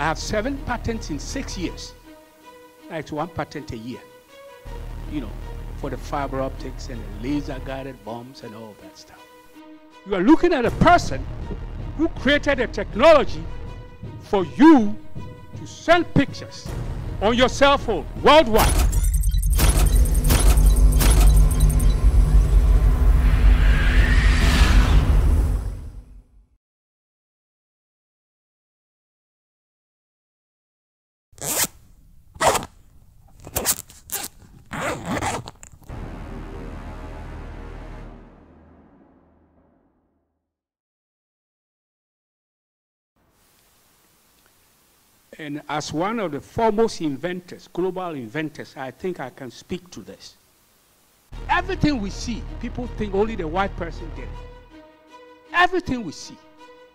I have 7 patents in 6 years. Now it's 1 patent a year, you know, for the fiber optics and the laser-guided bombs and all that stuff. You are looking at a person who created a technology for you to send pictures on your cell phone worldwide. And as one of the foremost inventors, global inventors, I think I can speak to this. Everything we see, people think only the white person did it. Everything we see.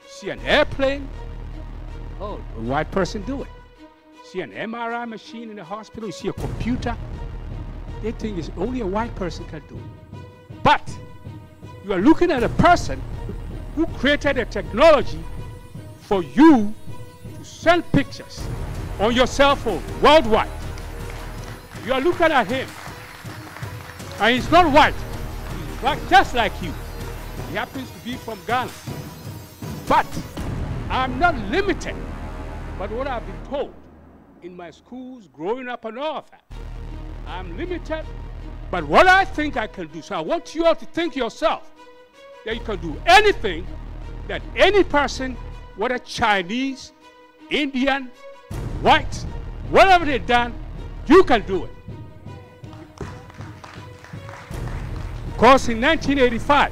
See an airplane, oh, a white person do it. See an MRI machine in the hospital, you see a computer, they think it's only a white person can do it. But you are looking at a person who created a technology for you to send pictures on your cell phone worldwide. You are looking at him, and he's not white, he's black just like you. He happens to be from Ghana. But I'm not limited by what I've been told in my schools growing up and all of that. I'm limited by what I think I can do. So I want you all to think yourself that you can do anything that any person, whether Chinese, Indian, white, whatever they've done, you can do it. Because in 1985,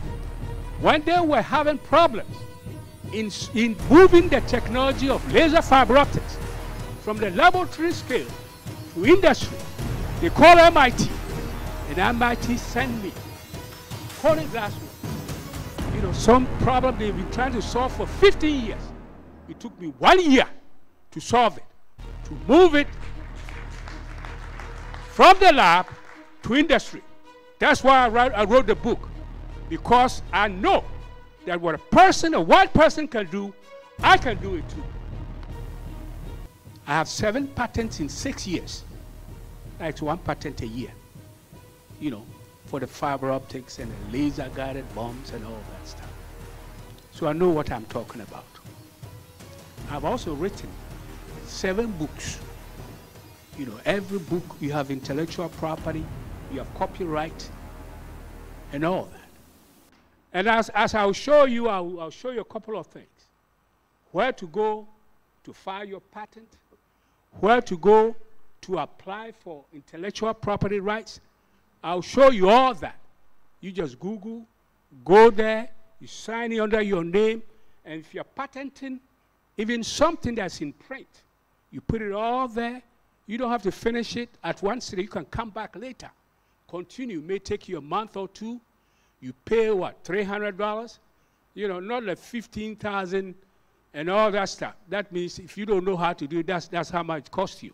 when they were having problems in moving the technology of laser fiber optics from the laboratory scale to industry, they called MIT, and MIT sent me calling last week. You know, some problem they've been trying to solve for 15 years. It took me 1 year to solve it, to move it from the lab to industry. That's why I wrote the book, because I know that what a person, a white person can do, I can do it too. I have 7 patents in 6 years. That's 1 patent a year, you know, for the fiber optics and the laser-guided bombs and all that stuff. So I know what I'm talking about. I've also written 7 books. You know, every book you have intellectual property, you have copyright, and all that. And as I'll show you, I'll show you a couple of things. Where to go to file your patent, where to go to apply for intellectual property rights. I'll show you all that. You just Google, go there, you sign it under your name, and if you're patenting, even something that's in print, you put it all there. You don't have to finish it at once. You can come back later. Continue. It may take you a month or two. You pay, what, $300? You know, not like $15,000 and all that stuff. That means if you don't know how to do it, that's how much it costs you.